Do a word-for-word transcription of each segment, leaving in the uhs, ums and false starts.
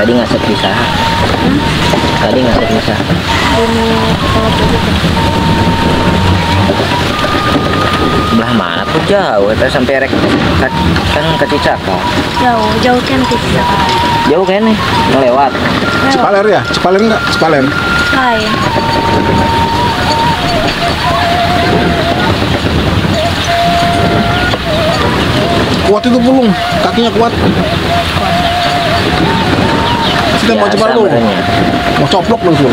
Tadi ngasih bisa. Hmm? Tadi ngasih bisa. Belah mana tuh jauh, terus sampai rek kan ke Cicaka. Jauh, jauh kan ke Cicaka. Jauh kan nih, ngelewat. Cipaler ya? Cipaler enggak? Cipaler. Hai. Kuat itu pulung, kakinya kuat. Kita mau cepat lu, mau coplok lu semua.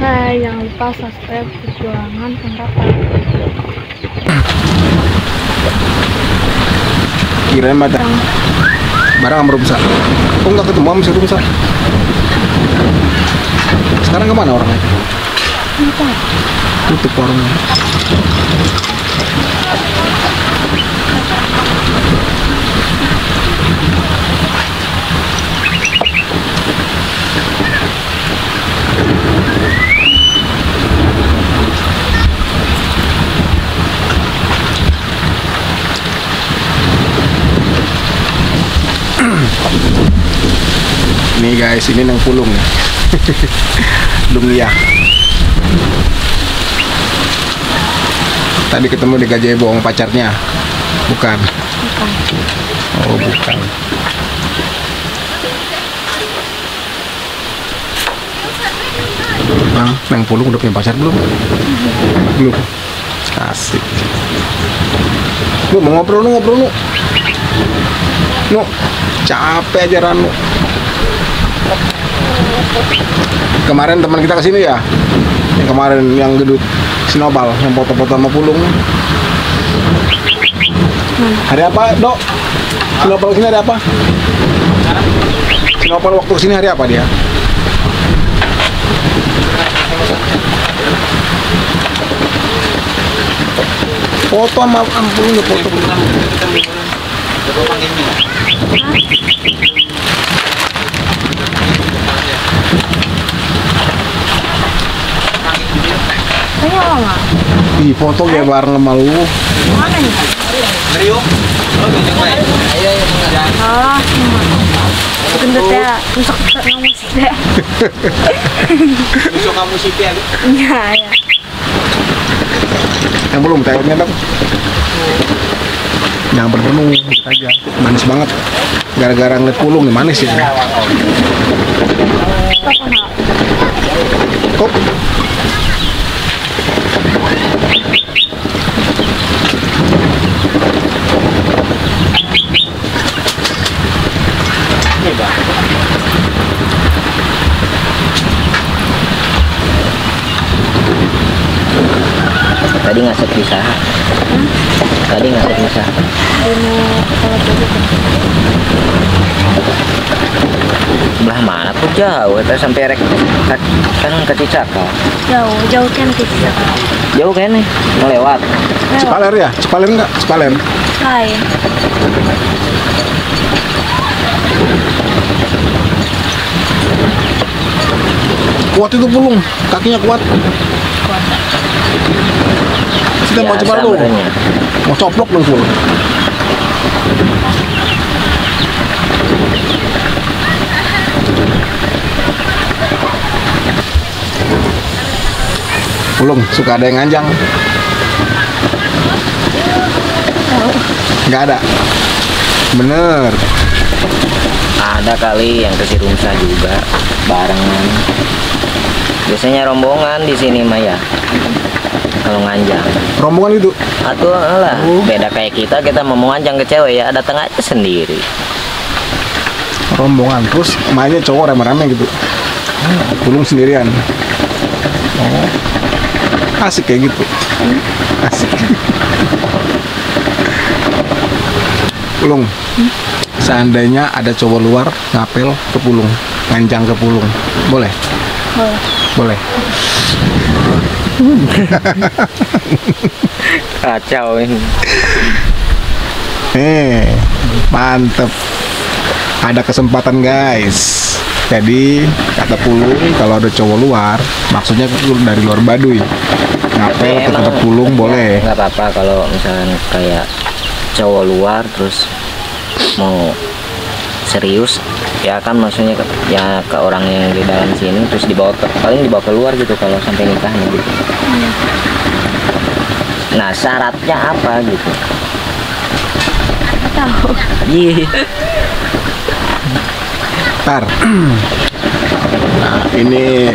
Hai, jangan lupa subscribe Petualangan Kang Rava. Kirain batang barang amro besar. Kok nggak ketemu sama situ besar? Sekarang kemana orangnya? Tutup warungnya. Nih guys, ini nang pulung ya. Lumpia. Tadi ketemu di Gajah Bohong pacarnya. Bukan. Bukan. Oh, bukan. Nah, nang pulung udah punya pacar belum? Belum. Asik. Lu mau ngobrol lu, ngobrol lu. Lu capek aja Ranu. Kemarin teman kita kesini ya, yang kemarin yang gedut sinobal yang foto-foto sama pulung. Hmm. Hari apa dok? Sinopal kesini hari apa? Sinopal waktu kesini hari apa dia? Foto sama pulung ya foto. Di foto ya bareng sama lu. Mana nih? Rio. Ah, gendut ya, rusak musik deh. Rusak musik ya. Iya, ya. Yang belum tayangnya dong. Yang berpenuh aja. Manis banget. Gara-gara ngeliat pulung nih manis ya. Kok tadi ngasih bisa. Hmm? Tadi ngasih bisa. Belah mana tuh jauh, terus sampai rek kan ke Cicaka. Jauh, jauh kan ke Cicaka. Jauh kan nih, ngelewat. Cipaler ya? Cipaler enggak? Cipaler. Hai. Kuat itu pulung, kakinya kuat. Kuat. Kita mau coba lu, mau coplok lu semua. Pulung suka ada yang nganjang. Nggak ada. Bener. Ada kali yang ke Sirumsa juga barengan. Biasanya rombongan di sini Maya. Kalau nganjang. Rombongan itu? Atuh lah. Uh. Beda kayak kita, kita mau nganjang ke cewek ya, datang aja sendiri. Rombongan terus mainnya cowok rame-rame gitu. Pulung sendirian. Oh. Asik kayak gitu. Asik. Pulung. Hmm? Seandainya ada cowok luar ngapel ke pulung, nganjang ke pulung, boleh? Boleh. Boleh. Kacau ini. Eh, mantep. Ada kesempatan guys. Jadi kata pulung kalau ada cowok luar, maksudnya dari luar Baduy, ngapel ke tempat pulung boleh. Nggak apa-apa kalau misalnya kayak cowok luar terus mau serius ya kan, maksudnya ke, ya ke orang yang di dalam sini terus dibawa ke, paling dibawa keluar gitu kalau sampai nikahnya gitu. Nah syaratnya apa gitu? Tahu. Iya. Par. Nah ini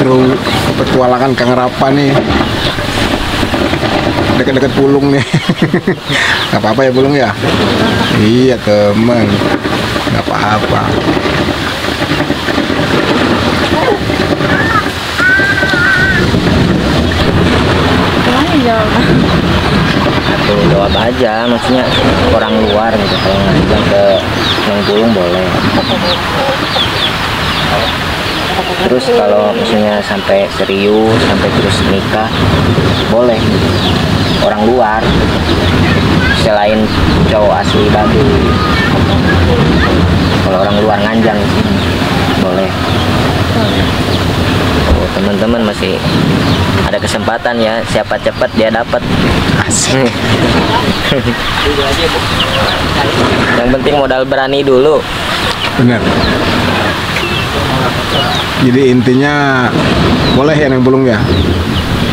kru Petualangan Kang Rava nih. Dekat-dekat pulung nih. Gak apa-apa ya pulung ya? Iya temen, gak apa-apa. Aku jawab aja, maksudnya orang luar gitu. Kalau ngajak ke yang pulung boleh. Terus kalau misalnya sampai serius, sampai terus nikah, boleh orang luar selain cowok asli Baduy. Kalau orang luar nganjang boleh. Oh, teman-teman masih ada kesempatan ya, siapa cepat dia dapat. Asik. Yang penting modal berani dulu. Benar. Jadi intinya boleh ya yang belum ya.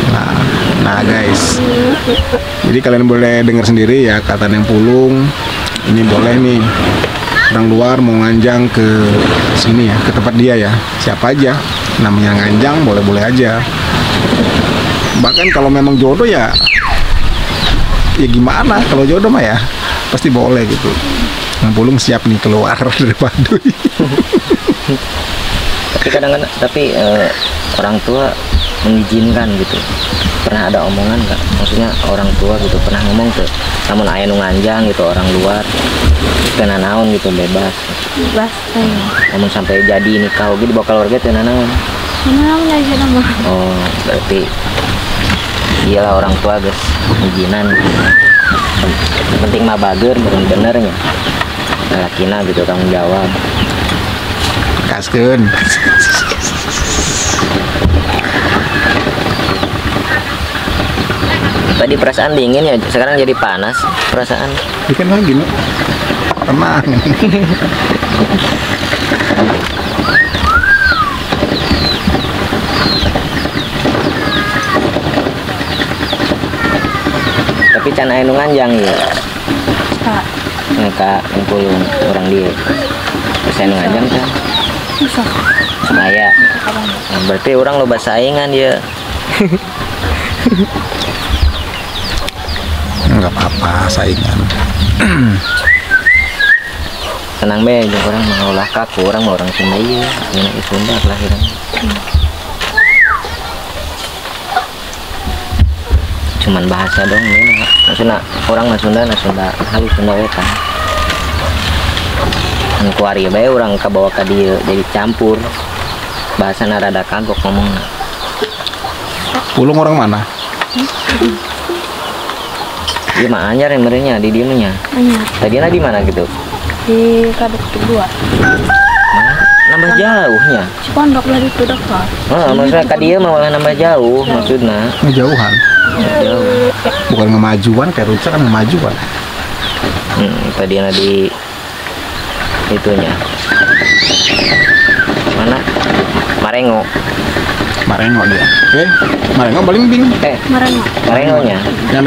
Nah, nah guys, jadi kalian boleh dengar sendiri ya kata yang pulung ini boleh nih, orang luar mau nganjang ke sini ya, ke tempat dia ya, siapa aja namanya nganjang boleh-boleh aja. Bahkan kalau memang jodoh ya, ya gimana kalau jodoh mah ya pasti boleh gitu. Yang pulung siap nih keluar dari Baduy. Tapi kadang-kadang, tapi eh, orang tua mengizinkan gitu. Pernah ada omongan nggak? Maksudnya orang tua gitu pernah ngomong ke, namun ayah nganjang gitu orang luar, kena naon gitu bebas. Bebas. Namun sampai jadi nikah gitu bawa keluarga kena naon. Oh, berarti iyalah orang tua guys, pengizinan. Gitu. Penting mah bager, bener-benernya. Lelakina gitu tanggung jawab. Kaskeun. Tadi perasaan dingin ya, sekarang jadi panas perasaan. Bikin lagi nih. Tenang. Tapi can aya nu nganjang ya. Kak. Kak ngumpul orang dia. Saya nu nganjang kan. Susah. Semaya. Nah, berarti orang loba saingan ya. Enggak apa-apa saingan. Tenang be, orang mengolah kaku, orang mau orang Sunda ya. Ini Sunda kelahiran. Cuman bahasa dong ini. Maksudnya orang mah Sunda, Sunda halus Sunda wetan. Kuari bae orang kabawa ka dieu jadi campur bahasana rada kagok ngomongna. Pulung orang mana? Iya mah anyar yang merenya di dieu nya. Tadi di mana gitu? Di Kadok Kedua. Nambah jauhnya. Cipondok lagi tuh dekat. Heeh, maksudnya ka dieu mah malah nambah jauh maksudna. Ngejauhan. Jauh. Bukan ngemajuan kayak rusak kan ngemajuan. Hmm, tadi di itunya mana marengo marengo dia eh marengo belimbing eh marengo marengonya.